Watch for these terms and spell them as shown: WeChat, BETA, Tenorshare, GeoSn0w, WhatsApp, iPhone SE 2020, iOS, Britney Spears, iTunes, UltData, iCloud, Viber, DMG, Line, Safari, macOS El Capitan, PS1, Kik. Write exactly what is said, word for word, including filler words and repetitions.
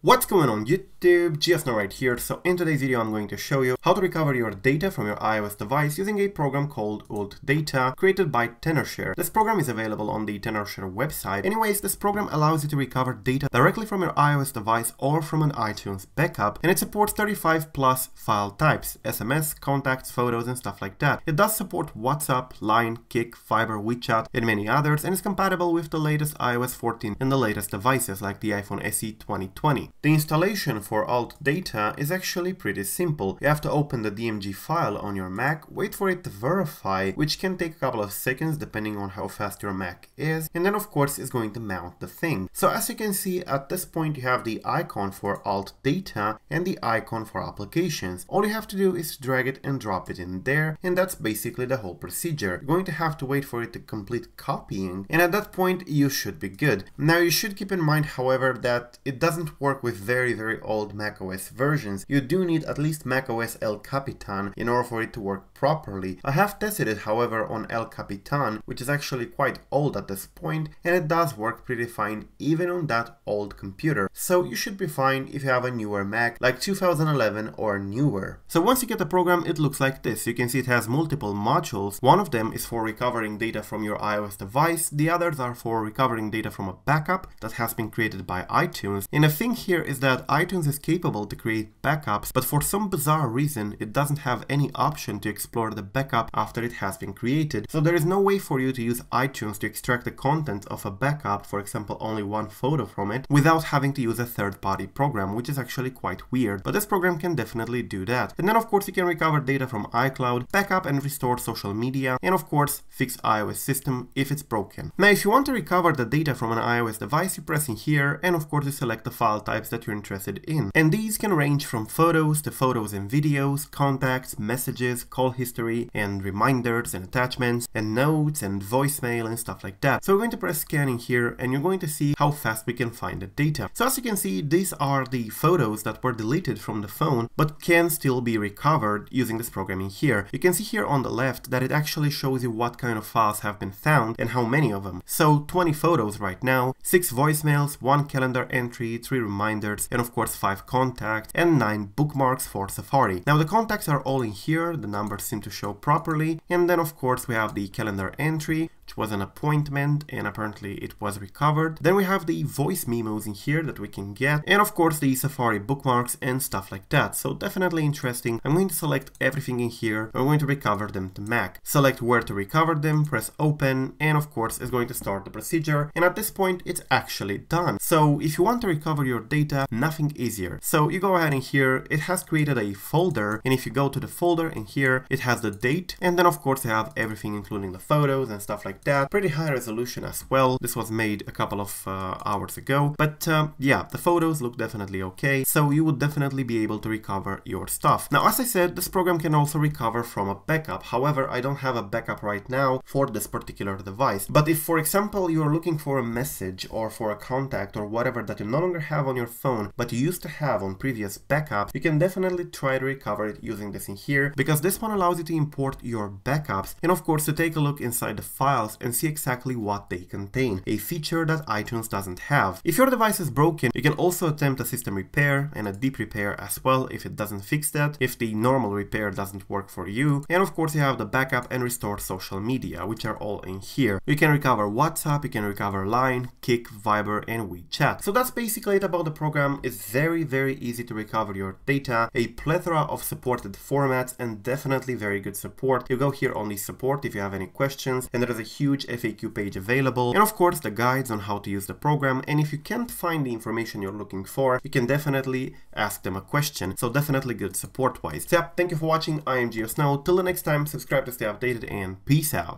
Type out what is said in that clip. What's going on YouTube, GeoSn0w right here. So in today's video I'm going to show you how to recover your data from your iOS device using a program called UltData created by Tenorshare. This program is available on the Tenorshare website. Anyways, this program allows you to recover data directly from your iOS device or from an iTunes backup, and it supports thirty-five plus file types, S M S, contacts, photos and stuff like that. It does support WhatsApp, Line, Kik, Viber, WeChat and many others, and is compatible with the latest iOS fourteen and the latest devices like the iPhone S E twenty twenty. The installation for UltData is actually pretty simple. You have to open the D M G file on your Mac, wait for it to verify, which can take a couple of seconds depending on how fast your Mac is, and then of course it's going to mount the thing. So as you can see, at this point you have the icon for UltData and the icon for applications. All you have to do is drag it and drop it in there, and that's basically the whole procedure. You're going to have to wait for it to complete copying, and at that point you should be good. Now you should keep in mind, however, that it doesn't work with very very old macOS versions. You do need at least macOS El Capitan in order for it to work properly. I have tested it however on El Capitan, which is actually quite old at this point, and it does work pretty fine even on that old computer. So you should be fine if you have a newer Mac like two thousand eleven or newer. So once you get the program, it looks like this. You can see it has multiple modules. One of them is for recovering data from your iOS device, the others are for recovering data from a backup that has been created by iTunes. And a thing here is that iTunes is capable to create backups, but for some bizarre reason it doesn't have any option to explore the backup after it has been created. So there is no way for you to use iTunes to extract the content of a backup, for example only one photo from it, without having to use a third-party program, which is actually quite weird, but this program can definitely do that. And then of course you can recover data from iCloud, backup and restore social media, and of course fix iOS system if it's broken. Now if you want to recover the data from an iOS device, you press in here and of course you select the file types that you're interested in, and these can range from photos to photos and videos, contacts, messages, call history and reminders and attachments and notes and voicemail and stuff like that. So we're going to press scan in here and you're going to see how fast we can find the data. So as you can see, these are the photos that were deleted from the phone but can still be recovered using this program in here. You can see here on the left that it actually shows you what kind of files have been found and how many of them. So twenty photos right now, six voicemails, one calendar entry, three reminders, and of course five contacts and nine bookmarks for Safari. Now the contacts are all in here, the numbers seem to show properly, and then of course we have the calendar entry, which was an appointment and apparently it was recovered. Then we have the voice memos in here that we can get, and of course the Safari bookmarks and stuff like that. So definitely interesting. I'm going to select everything in here. I'm going to recover them to Mac. Select where to recover them, press open, and of course it's going to start the procedure, and at this point it's actually done. So if you want to recover your data, nothing easier. So you go ahead in here, it has created a folder, and if you go to the folder in here, it has the date, and then of course you have everything including the photos and stuff like that. Pretty high resolution as well. This was made a couple of uh, hours ago, but um, yeah, the photos look definitely okay, so you would definitely be able to recover your stuff. Now as I said, this program can also recover from a backup. However, I don't have a backup right now for this particular device, but if for example you're looking for a message or for a contact or whatever that you no longer have on your phone but you used to have on previous backups, you can definitely try to recover it using this in here, because this one allows you to import your backups and of course to take a look inside the file and see exactly what they contain, a feature that iTunes doesn't have. If your device is broken, you can also attempt a system repair and a deep repair as well if it doesn't fix that, if the normal repair doesn't work for you, and of course you have the backup and restore social media, which are all in here. You can recover WhatsApp, you can recover Line, Kik, Viber and WeChat. So that's basically it about the program. It's very very easy to recover your data, a plethora of supported formats and definitely very good support. You go here on the support if you have any questions, and there's a huge F A Q page available, and of course the guides on how to use the program, and if you can't find the information you're looking for, you can definitely ask them a question. So definitely good support wise. So yeah, thank you for watching. I am GeoSn0w. Till the next time, subscribe to stay updated and peace out.